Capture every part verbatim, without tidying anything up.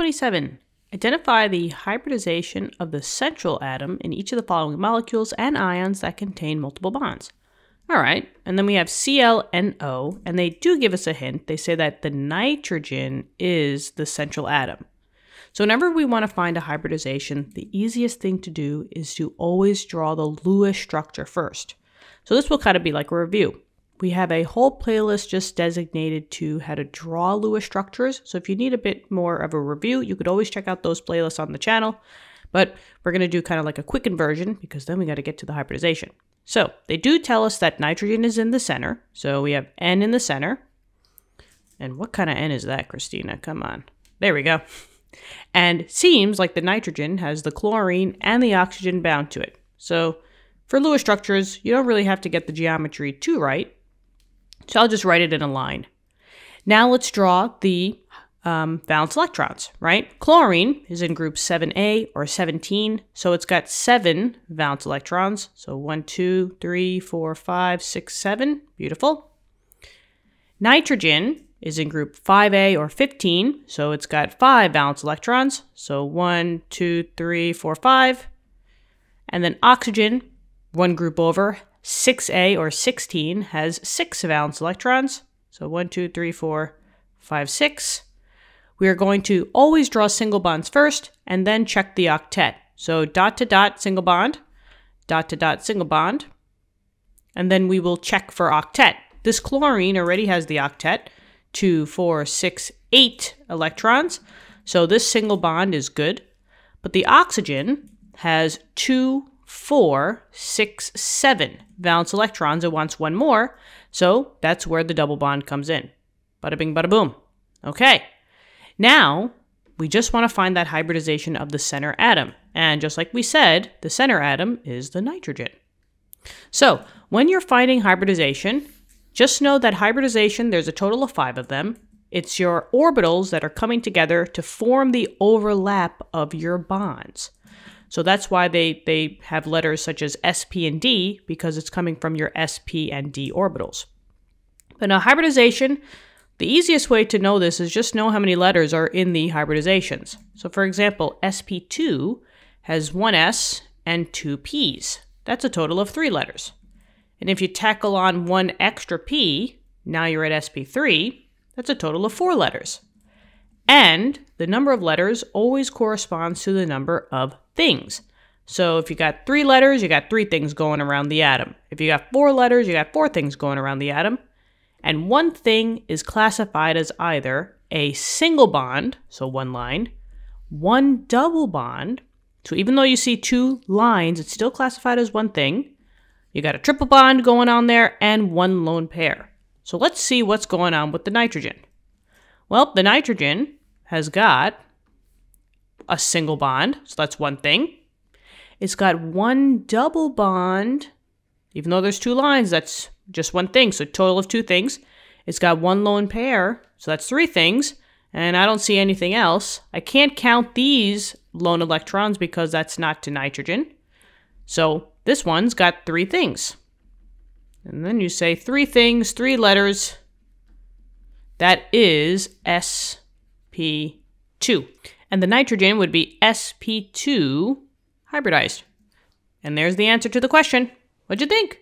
twenty-seven. Identify the hybridization of the central atom in each of the following molecules and ions that contain multiple bonds. All right, and then we have C L N O, and they do give us a hint. They say that the nitrogen is the central atom. So whenever we want to find a hybridization, the easiest thing to do is to always draw the Lewis structure first. So this will kind of be like a review. We have a whole playlist just designated to how to draw Lewis structures. So if you need a bit more of a review, you could always check out those playlists on the channel. But we're going to do kind of like a quick inversion because then we got to get to the hybridization. So they do tell us that nitrogen is in the center. So we have N in the center. And what kind of N is that, Christina? Come on. There we go. And seems like the nitrogen has the chlorine and the oxygen bound to it. So for Lewis structures, you don't really have to get the geometry too right. So I'll just write it in a line. Now let's draw the um, valence electrons, right? Chlorine is in group seven A or seventeen. So it's got seven valence electrons. So one, two, three, four, five, six, seven. Beautiful. Nitrogen is in group five A or fifteen. So it's got five valence electrons. So one, two, three, four, five. And then oxygen, one group over, six A or sixteen has six valence electrons. So one, two, three, four, five, six. We are going to always draw single bonds first and then check the octet. So dot to dot single bond, dot to dot single bond. And then we will check for octet. This chlorine already has the octet. Two, four, six, eight electrons. So this single bond is good. But the oxygen has two, four, six, seven valence electrons. It wants one more. So that's where the double bond comes in. Bada bing, bada boom. Okay. Now we just want to find that hybridization of the center atom. And just like we said, the center atom is the nitrogen. So when you're finding hybridization, just know that hybridization, there's a total of five of them. It's your orbitals that are coming together to form the overlap of your bonds. So that's why they, they have letters such as S P and D, because it's coming from your S P and D orbitals. But now hybridization, the easiest way to know this is just know how many letters are in the hybridizations. So for example, S P two has one S and two P's. That's a total of three letters. And if you tackle on one extra P, now you're at S P three, that's a total of four letters. And the number of letters always corresponds to the number of things. So if you got three letters, you got three things going around the atom. If you got four letters, you got four things going around the atom. And one thing is classified as either a single bond, so one line, one double bond. So even though you see two lines, it's still classified as one thing. You got a triple bond going on there and one lone pair. So let's see what's going on with the nitrogen. Well, the nitrogen has got a single bond, so that's one thing. It's got one double bond, even though there's two lines, that's just one thing, so total of two things. It's got one lone pair, so that's three things, and I don't see anything else. I can't count these lone electrons because that's not to nitrogen. So this one's got three things. And then you say three things, three letters. That is S P two. And the nitrogen would be S P two hybridized. And there's the answer to the question. What'd you think?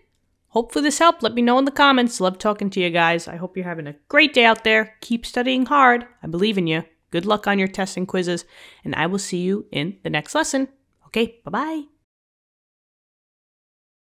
Hopefully this helped. Let me know in the comments. Love talking to you guys. I hope you're having a great day out there. Keep studying hard. I believe in you. Good luck on your tests and quizzes. And I will see you in the next lesson. Okay, bye-bye.